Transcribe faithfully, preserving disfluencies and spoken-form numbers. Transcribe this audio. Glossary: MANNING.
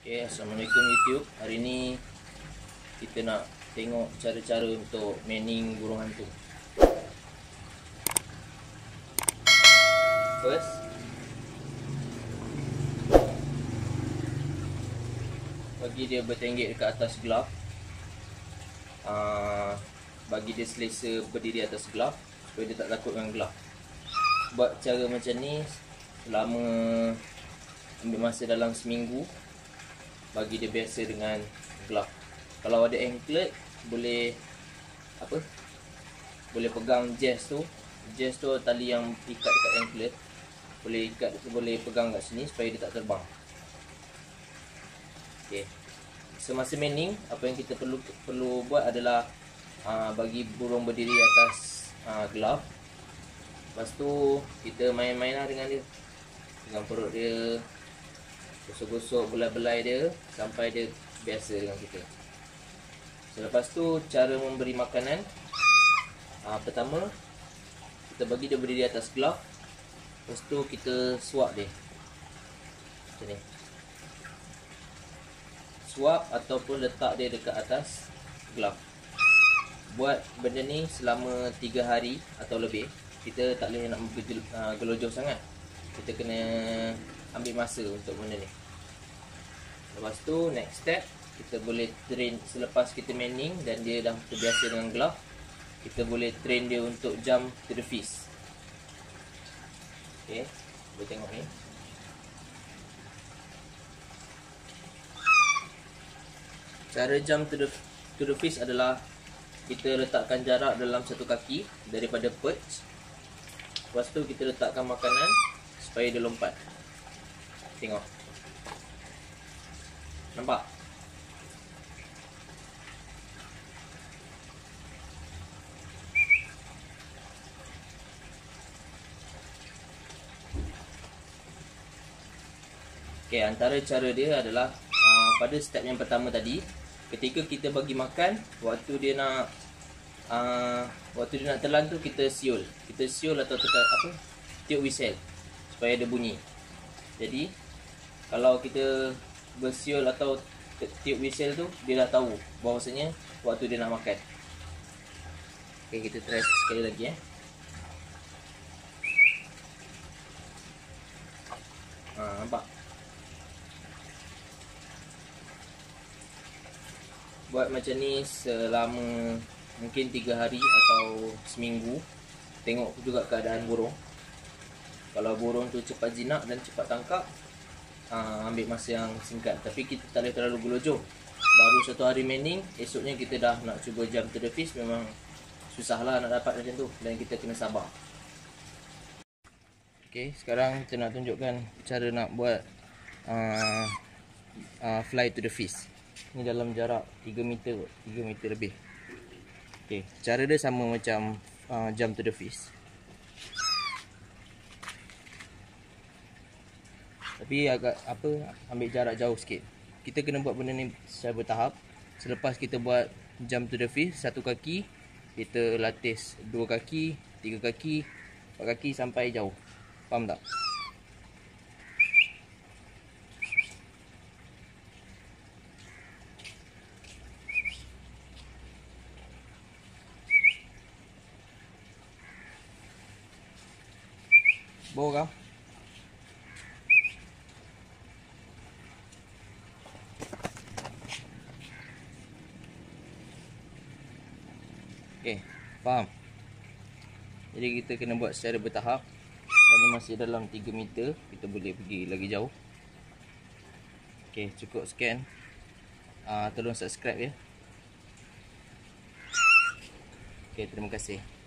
Oke, okay, assalamualaikum YouTube. Hari ini kita nak tengok cara-cara untuk manning burung hantu. First, bagi dia bertenggek dekat atas gelap. uh, Bagi dia selesa berdiri atas gelap supaya dia tak takut dengan gelap. Buat cara macam ni selama ambil masa dalam seminggu. Bagi dia biasa dengan gelap. Kalau ada anklet, boleh apa? Boleh pegang jazz tu. Jazz tu tali yang ikat dekat anklet. Boleh ikat, boleh pegang kat sini supaya dia tak terbang. Okey. Semasa manning, apa yang kita perlu perlu buat adalah aa, bagi burung berdiri atas aa, gelap. Lepas tu kita main-mainlah dengan dia. Dengan perut dia, gosok-gosok belai-belai dia sampai dia biasa dengan kita. Selepas tu cara memberi makanan, ha, pertama kita bagi dia berdiri atas gelap. Lepas tu kita suap dia macam ni. Suap ataupun letak dia dekat atas gelap. Buat benda ni selama tiga hari atau lebih. Kita tak boleh nak gelojoh sangat. Kita kena ambil masa untuk benda ni. Lepas tu next step, kita boleh train. Selepas kita manning dan dia dah terbiasa dengan gelap, kita boleh train dia untuk jump to the fish. Ok, boleh tengok ni. Cara jump to the, to the fish adalah kita letakkan jarak dalam satu kaki daripada perch. Lepas tu kita letakkan makanan supaya dia lompat. Tengok, nampak? Okay, antara cara dia adalah uh, pada step yang pertama tadi, ketika kita bagi makan, waktu dia nak uh, waktu dia nak telan tu kita siul, kita siul atau tekan apa, tiup whistle supaya dia bunyi. Jadi kalau kita bersiul atau tiup whistle tu, dia dah tahu bahawasanya waktu dia nak makan. Ok, kita try sekali lagi eh. Ha, nampak? Buat macam ni selama mungkin tiga hari atau seminggu. Tengok juga keadaan burung. Kalau burung tu cepat jinak dan cepat tangkap, Uh, ambil masa yang singkat. Tapi kita tak boleh terlalu gelojoh. Baru satu hari manning, esoknya kita dah nak cuba jump to the fish. Memang susahlah nak dapat macam tu, dan kita kena sabar. Ok, sekarang kita nak tunjukkan cara nak buat uh, uh, fly to the fish. Ni dalam jarak tiga meter, tiga meter lebih. Ok, cara dia sama macam uh, jump to the fish, tapi agak apa, ambil jarak jauh sikit. Kita kena buat benda ni secara bertahap. Selepas kita buat jump to the fish, satu kaki kita latih, dua kaki, tiga kaki, empat kaki sampai jauh. Faham tak? Bawa kau. Okey, faham? Jadi kita kena buat secara bertahap. Dan ni masih dalam tiga meter, kita boleh pergi lagi jauh. Okey, cukup sekian. Uh, tolong subscribe ya. Okey, terima kasih.